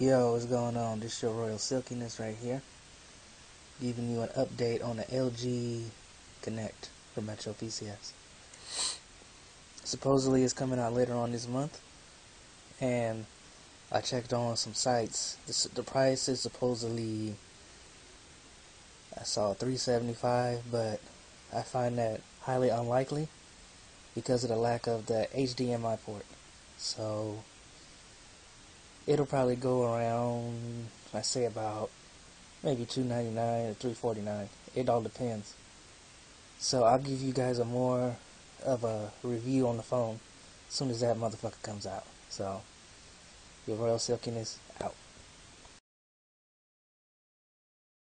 Yo, what's going on? This is your Royal Silkiness right here, giving you an update on the LG Connect for MetroPCS. Supposedly it's coming out later on this month, and I checked on some sites. The price is supposedly, I saw $375, but I find that highly unlikely because of the lack of the HDMI port. So it'll probably go around, I say, about maybe $299 or $349. It all depends. So I'll give you guys more of a review on the phone as soon as that motherfucker comes out. So your Royal Silkiness